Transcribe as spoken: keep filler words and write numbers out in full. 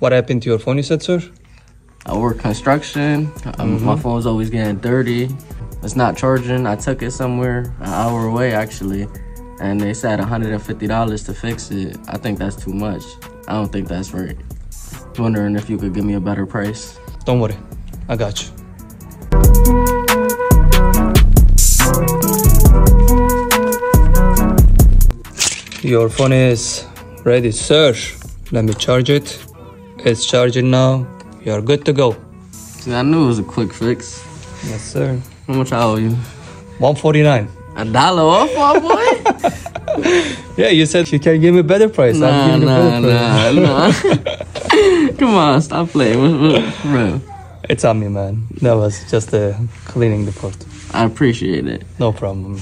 What happened to your phone, you said, sir? I work construction. Um, mm-hmm. My phone's always getting dirty. It's not charging. I took it somewhere an hour away, actually, and they said one hundred fifty dollars to fix it. I think that's too much. I don't think that's right. I was wondering if you could give me a better price. Don't worry. I got you. Your phone is ready, sir. Let me charge it. It's charging now. You're good to go. See, I knew it was a quick fix. Yes, sir. How much I owe you? one forty-nine. A dollar off, my boy? Yeah, you said you can give me a better price. Nah, I'll give you nah, better price. nah, nah. Come on, stop playing. Bro. It's on me, man. That was just the cleaning report. I appreciate it. No problem.